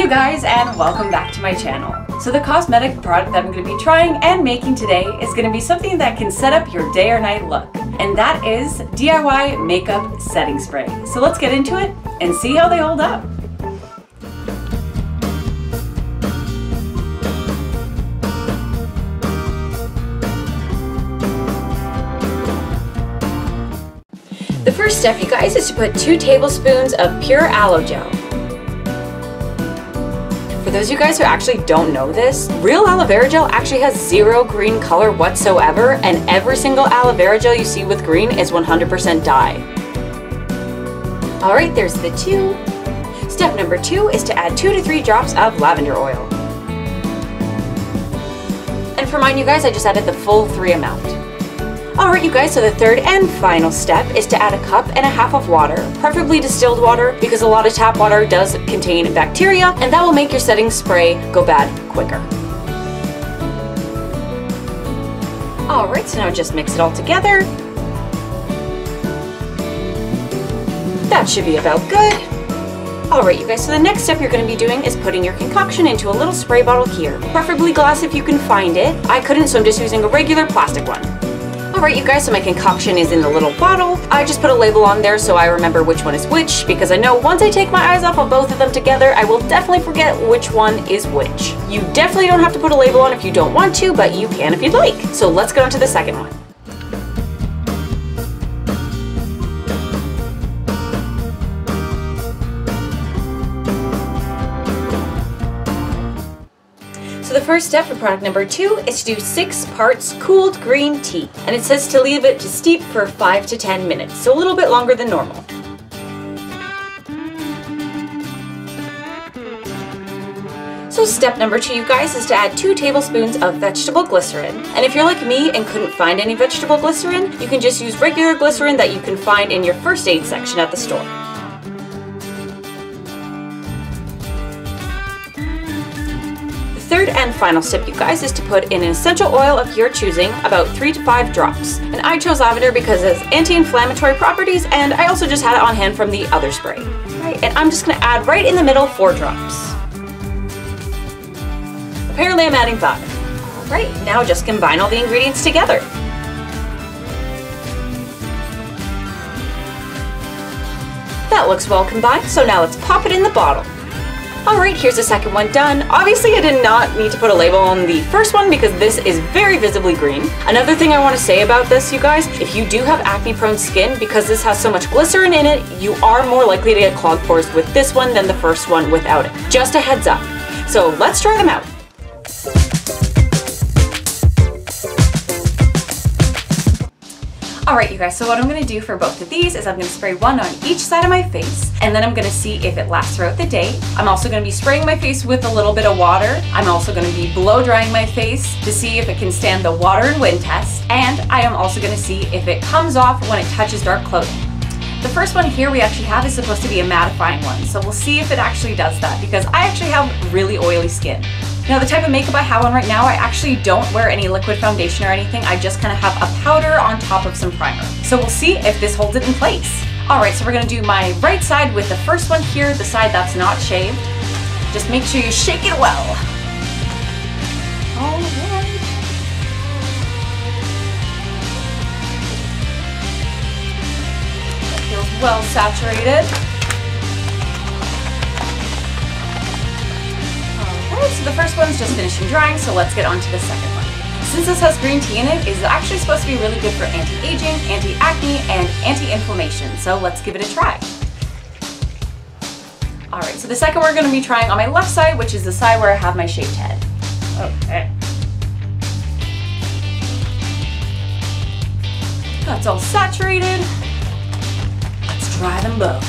Hey guys, and welcome back to my channel. So the cosmetic product that I'm going to be trying and making today is going to be something that can set up your day or night look, and that is DIY makeup setting spray. So let's get into it and see how they hold up. The first step, you guys, is to put 2 tablespoons of pure aloe gel. For those of you guys who actually don't know this, real aloe vera gel actually has 0 green color whatsoever, and every single aloe vera gel you see with green is 100% dye. Alright, there's the 2. Step number 2 is to add 2 to 3 drops of lavender oil. And for mine, you guys, I just added the full 3 amount. Alright, you guys, so the third and final step is to add 1.5 cups of water, preferably distilled water, because a lot of tap water does contain bacteria, and that will make your setting spray go bad quicker. Alright, so now just mix it all together. That should be about good. Alright, you guys, so the next step you're going to be doing is putting your concoction into a little spray bottle here, preferably glass if you can find it. I couldn't, so I'm just using a regular plastic one. Alright, you guys, so my concoction is in the little bottle. I just put a label on there so I remember which one is which, because I know once I take my eyes off of both of them together, I will definitely forget which one is which. You definitely don't have to put a label on if you don't want to, but you can if you'd like. So let's get on to the second one. So the first step for product number 2 is to do 6 parts cooled green tea, and it says to leave it to steep for 5 to 10 minutes, so a little bit longer than normal. So step number 2, you guys, is to add 2 tablespoons of vegetable glycerin, and if you're like me and couldn't find any vegetable glycerin, you can just use regular glycerin that you can find in your first aid section at the store. Third and final step, you guys, is to put in an essential oil of your choosing, about 3 to 5 drops. And I chose lavender because it has anti-inflammatory properties, and I also just had it on hand from the other spray. Right, and I'm just going to add right in the middle 4 drops. Apparently I'm adding 5. Alright, now just combine all the ingredients together. That looks well combined, so now let's pop it in the bottle. Alright, here's the second one done. Obviously I did not need to put a label on the first one because this is very visibly green. Another thing I want to say about this, you guys, if you do have acne prone skin, because this has so much glycerin in it, you are more likely to get clogged pores with this one than the first one without it. Just a heads up. So let's try them out. Alright, you guys, so what I'm going to do for both of these is I'm going to spray one on each side of my face, and then I'm going to see if it lasts throughout the day. I'm also going to be spraying my face with a little bit of water. I'm also going to be blow drying my face to see if it can stand the water and wind test, and I am also going to see if it comes off when it touches dark clothing. The first one here we actually have is supposed to be a mattifying one, so we'll see if it actually does that, because I actually have really oily skin. Now, the type of makeup I have on right now, I actually don't wear any liquid foundation or anything. I just kind of have a powder on top of some primer. So we'll see if this holds it in place. Alright, so we're going to do my right side with the first one here, the side that's not shaved. Just make sure you shake it well. Alright. That feels well saturated. So the first one's just finishing drying, so let's get on to the second one. Since this has green tea in it, it's actually supposed to be really good for anti-aging, anti-acne, and anti-inflammation, so let's give it a try. Alright, so the second we're going to be trying on my left side, which is the side where I have my shaved head. Okay. That's all saturated. Let's try them both.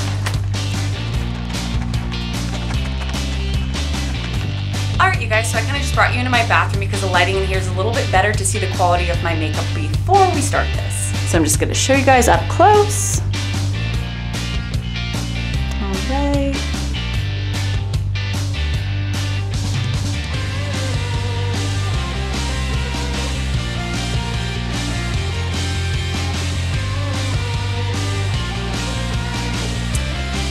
Alright, you guys, so I kind of just brought you into my bathroom because the lighting in here is a little bit better to see the quality of my makeup before we start this. So I'm just going to show you guys up close. Okay.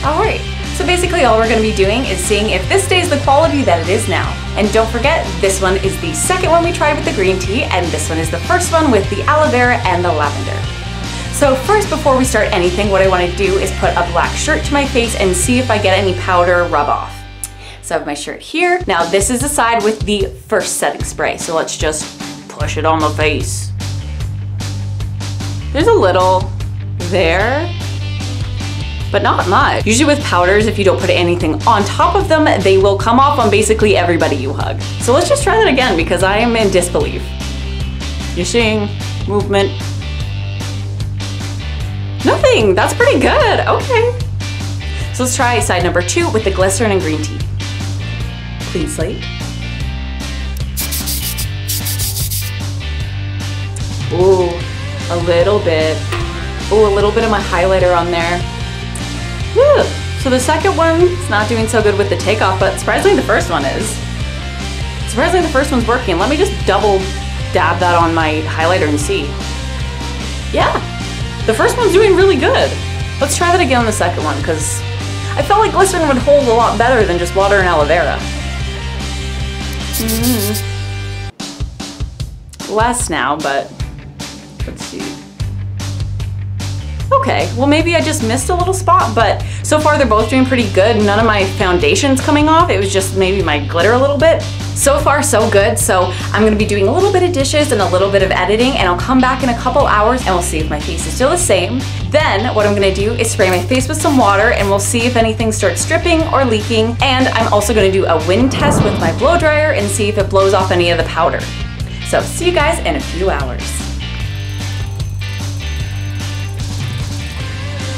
Alright. So basically all we're going to be doing is seeing if this stays the quality that it is now. And don't forget, this one is the second one we tried with the green tea, and this one is the first one with the aloe vera and the lavender. So first, before we start anything, what I want to do is put a black shirt to my face and see if I get any powder rub off. So I have my shirt here. Now this is the side with the first setting spray, so let's just push it on my face. There's a little there, but not much. Usually with powders, if you don't put anything on top of them, they will come off on basically everybody you hug. So let's just try that again because I am in disbelief. You're seeing movement. Nothing, that's pretty good, okay. So let's try side number two with the glycerin and green tea. Clean slate. Ooh, a little bit. Ooh, a little bit of my highlighter on there. Woo. So the second one is not doing so good with the takeoff, but surprisingly the first one is. Surprisingly the first one's working. Let me just double dab that on my highlighter and see. Yeah, the first one's doing really good. Let's try that again on the second one, because I felt like glycerin would hold a lot better than just water and aloe vera. Less now, but let's see. Okay, well maybe I just missed a little spot, but so far they're both doing pretty good. None of my foundation's coming off. It was just maybe my glitter a little bit. So far, so good. So I'm gonna be doing a little bit of dishes and a little bit of editing, and I'll come back in a couple hours and we'll see if my face is still the same. Then what I'm gonna do is spray my face with some water and we'll see if anything starts dripping or leaking. And I'm also gonna do a wind test with my blow dryer and see if it blows off any of the powder. So see you guys in a few hours.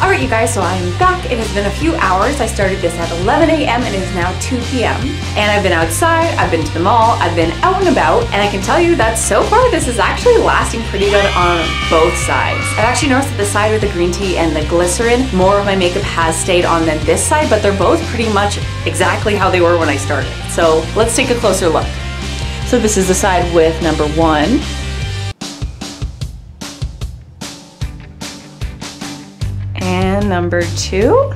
All right, you guys, so I am back. It has been a few hours. I started this at 11 a.m. and it is now 2 p.m. And I've been outside, I've been to the mall, I've been out and about, and I can tell you that so far this is actually lasting pretty good on both sides. I've actually noticed that the side with the green tea and the glycerin, more of my makeup has stayed on than this side, but they're both pretty much exactly how they were when I started. So let's take a closer look. So this is the side with number one. And number two.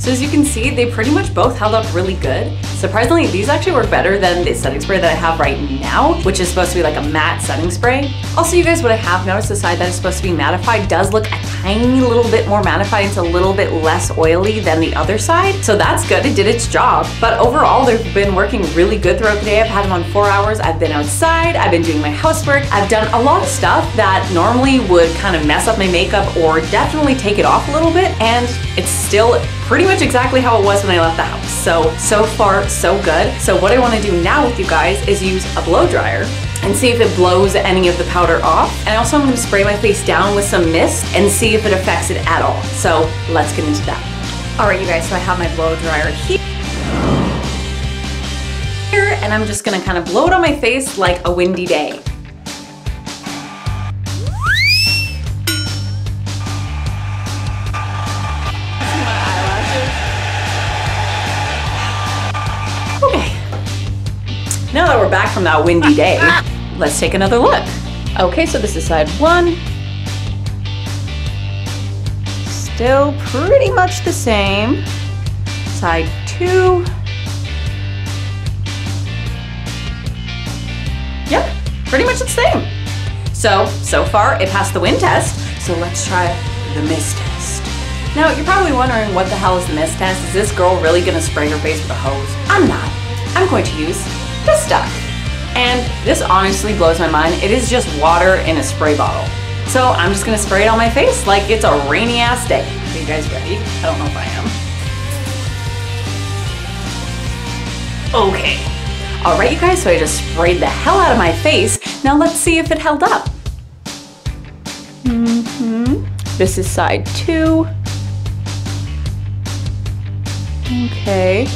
So as you can see, they pretty much both held up really good. Surprisingly, these actually work better than the setting spray that I have right now, which is supposed to be like a matte setting spray. Also, you guys, what I have noticed, the side that is supposed to be mattified does look a tiny little bit more mattified. It's a little bit less oily than the other side. So that's good, it did its job. But overall, they've been working really good throughout the day. I've had them on 4 hours. I've been outside, I've been doing my housework. I've done a lot of stuff that normally would kind of mess up my makeup or definitely take it off a little bit. And it's still pretty much exactly how it was when I left the house. So far, so good. So what I wanna do now with you guys is use a blow dryer and see if it blows any of the powder off. And also I'm gonna spray my face down with some mist and see if it affects it at all. So let's get into that. All right, you guys, so I have my blow dryer here and I'm just gonna kind of blow it on my face like a windy day. Now that we're back from that windy day, let's take another look. Okay, so this is side one. Still pretty much the same. Side two. Yep, pretty much the same. So far it passed the wind test, so let's try the mist test. Now, you're probably wondering, what the hell is the mist test? Is this girl really gonna spray her face with a hose? I'm not. I'm going to use this stuff. And this honestly blows my mind. It is just water in a spray bottle. So I'm just gonna spray it on my face like it's a rainy ass day. Are you guys ready? I don't know if I am. Okay. All right, you guys, so I just sprayed the hell out of my face. Now let's see if it held up. This is side two. Okay.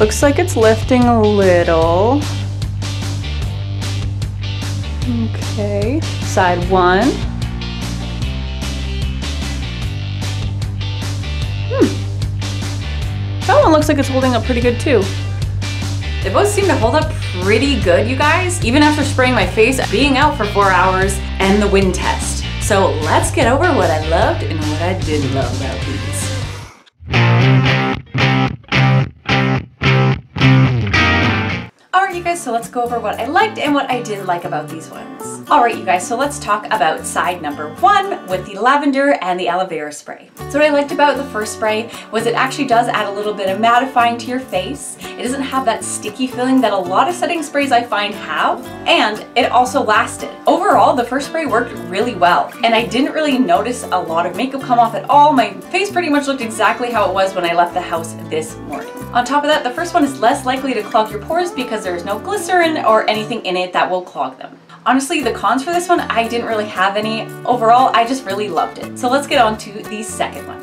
Looks like it's lifting a little. Okay, side one. That one looks like it's holding up pretty good too. They both seem to hold up pretty good, you guys, even after spraying my face, being out for 4 hours, and the wind test. So let's get over what I loved and what I didn't love about these. Alright you guys, so let's go over what I liked and what I didn't like about these ones. Alright you guys, so let's talk about side number one with the lavender and the aloe vera spray. So what I liked about the first spray was it actually does add a little bit of mattifying to your face. It doesn't have that sticky feeling that a lot of setting sprays I find have, and it also lasted. Overall, the first spray worked really well, and I didn't really notice a lot of makeup come off at all. My face pretty much looked exactly how it was when I left the house this morning. On top of that, the first one is less likely to clog your pores because there's no glycerin or anything in it that will clog them. Honestly, the cons for this one, I didn't really have any. Overall, I just really loved it. So let's get on to the second one.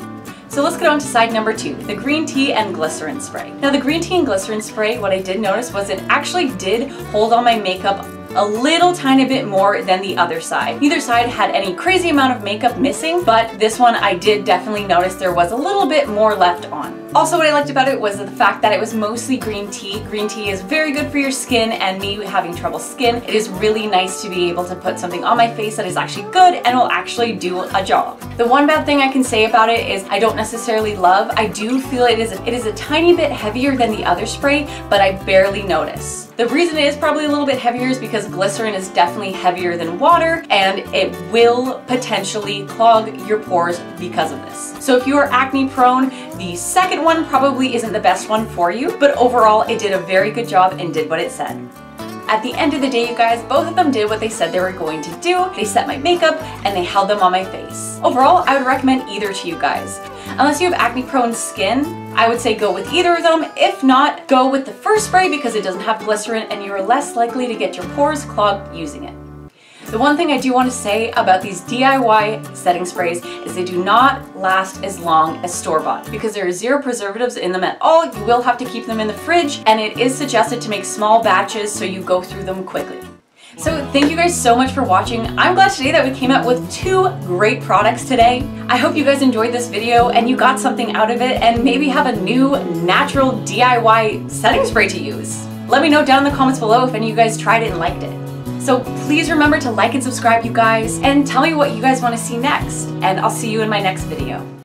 So let's get on to side number two, the green tea and glycerin spray. Now the green tea and glycerin spray, what I did notice was it actually did hold on my makeup a little tiny bit more than the other side. Neither side had any crazy amount of makeup missing, but this one I did definitely notice there was a little bit more left on. Also, what I liked about it was the fact that it was mostly green tea. Green tea is very good for your skin, and me having trouble skin, it is really nice to be able to put something on my face that is actually good and will actually do a job. The one bad thing I can say about it is I don't necessarily love. I do feel it is a tiny bit heavier than the other spray, but I barely notice. The reason it is probably a little bit heavier is because glycerin is definitely heavier than water, and it will potentially clog your pores because of this. So if you are acne prone, the second one probably isn't the best one for you, but overall it did a very good job and did what it said. At the end of the day, you guys, both of them did what they said they were going to do. They set my makeup and they held them on my face. Overall, I would recommend either to you guys. Unless you have acne prone skin, I would say go with either of them. If not, go with the first spray because it doesn't have glycerin and you are less likely to get your pores clogged using it. The one thing I do want to say about these DIY setting sprays is they do not last as long as store-bought because there are zero preservatives in them at all. You will have to keep them in the fridge, and it is suggested to make small batches so you go through them quickly. So thank you guys so much for watching. I'm glad today that we came out with two great products today. I hope you guys enjoyed this video and you got something out of it and maybe have a new natural DIY setting spray to use. Let me know down in the comments below if any of you guys tried it and liked it. So please remember to like and subscribe, you guys, and tell me what you guys want to see next, and I'll see you in my next video.